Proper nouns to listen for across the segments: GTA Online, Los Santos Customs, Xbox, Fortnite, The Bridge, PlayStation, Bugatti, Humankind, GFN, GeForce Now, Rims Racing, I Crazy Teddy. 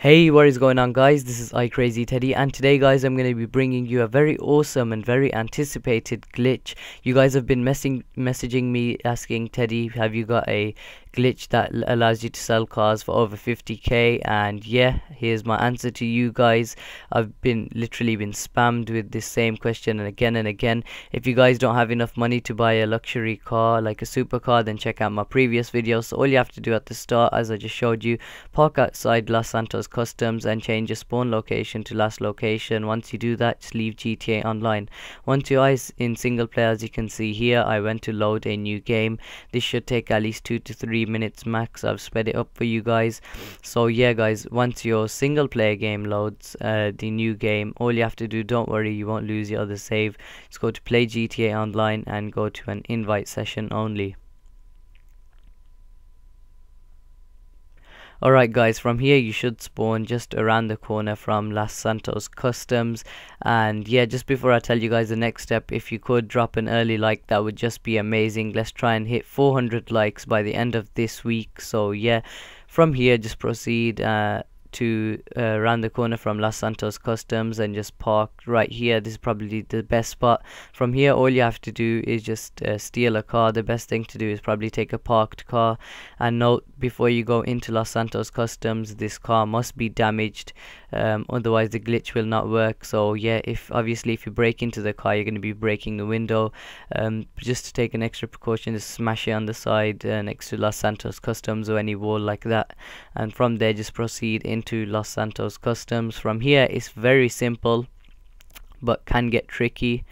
Hey, what is going on guys, this is I Crazy Teddy, and today guys I'm going to be bringing you a very awesome and very anticipated glitch. You guys have been messaging me asking, Teddy, have you got a glitch that allows you to sell cars for over 50k? And yeah, here's my answer to you guys. I've literally been spammed with this same question and again. If you guys don't have enough money to buy a luxury car like a supercar, then check out my previous videos. So all you have to do at the start, as I just showed you, park outside Los Santos Customs and change your spawn location to last location. Once you do that, just leave GTA Online. Once your eyes in single player, as you can see here, I went to load a new game. This should take at least 2 to 3 minutes max. I've sped it up for you guys. So yeah guys, once your single player game loads, the new game, all you have to do, don't worry, you won't lose your other save, just go to play GTA Online and go to an invite session only. Alright guys, from here you should spawn just around the corner from Los Santos Customs. And yeah, just before I tell you guys the next step, if you could drop an early like, that would just be amazing. Let's try and hit 400 likes by the end of this week. So yeah, from here just proceed to around the corner from Los Santos Customs and just park right here. This is probably the best spot. From here all you have to do is just steal a car. The best thing to do is probably take a parked car, and note, before you go into Los Santos Customs, this car must be damaged, otherwise the glitch will not work. So yeah, if you break into the car, you're going to be breaking the window. Just to take an extra precaution, just smash it on the side next to Los Santos Customs or any wall like that, and from there just proceed into Los Santos Customs. From here it's very simple but can get tricky.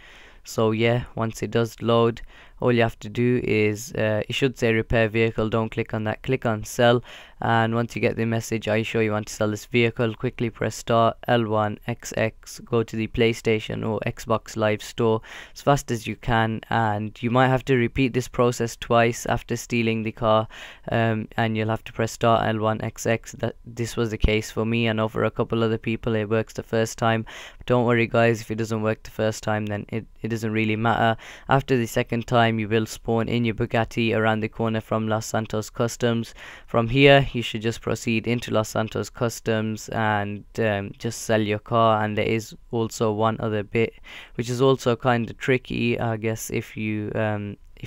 So yeah, once it does load, all you have to do is it should say repair vehicle, don't click on that, click on sell. And once you get the message, are you sure you want to sell this vehicle, quickly press start L1XX, go to the PlayStation or Xbox live store as fast as you can. And you might have to repeat this process twice after stealing the car, and you'll have to press start L1XX. This was the case for me. I know for a couple other people it works the first time, but don't worry guys, if it doesn't work the first time then it doesn't really matter. After the second time you will spawn in your Bugatti around the corner from Los Santos Customs. From here you should just proceed into Los Santos Customs and just sell your car. And there is also one other bit which is also kind of tricky, I guess. If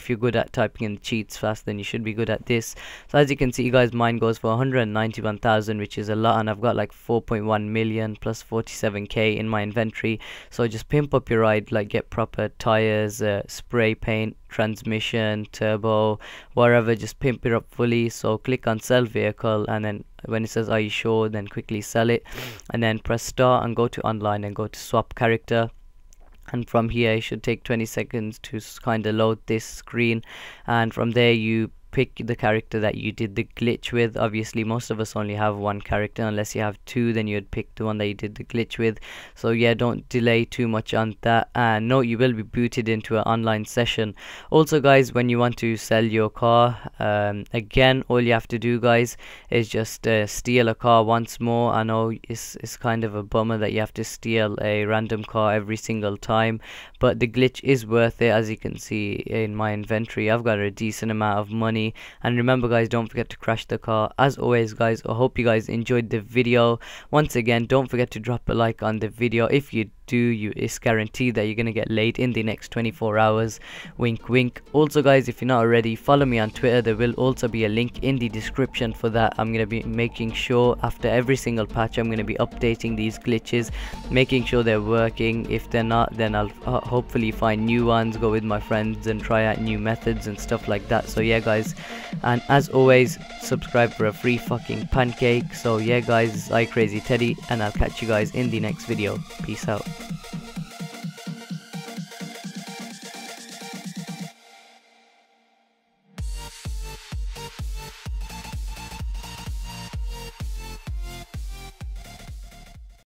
you're good at typing in the cheats fast, then you should be good at this. So as you can see guys, mine goes for 191,000, which is a lot, and I've got like 4.1 million plus 47k in my inventory. So just pimp up your ride, like get proper tires, spray paint, transmission, turbo, whatever, just pimp it up fully. So click on sell vehicle, and then when it says are you sure, then quickly sell it, and then press star and go to online and go to swap character. And from here it should take 20 seconds to kind of load this screen, and from there you pick the character that you did the glitch with. Obviously most of us only have one character, unless you have two, then you'd pick the one that you did the glitch with. So yeah, don't delay too much on that, and note, you will be booted into an online session. Also guys, when you want to sell your car, again, all you have to do guys is just steal a car once more. I know it's kind of a bummer that you have to steal a random car every single time, but the glitch is worth it. As you can see in my inventory, I've got a decent amount of money. And remember guys, don't forget to crash the car. As always guys, I hope you guys enjoyed the video. Once again, don't forget to drop a like on the video. If you do, it's guaranteed that you're gonna get laid in the next 24 hours, wink wink. Also guys, if you're not already, follow me on Twitter. There will also be a link in the description for that. I'm gonna be making sure after every single patch I'm gonna be updating these glitches, making sure they're working. If they're not, then I'll hopefully find new ones, go with my friends and try out new methods and stuff like that. So yeah guys, and as always, subscribe for a free fucking pancake. So yeah guys, it's I Crazy Teddy, and I'll catch you guys in the next video. Peace out.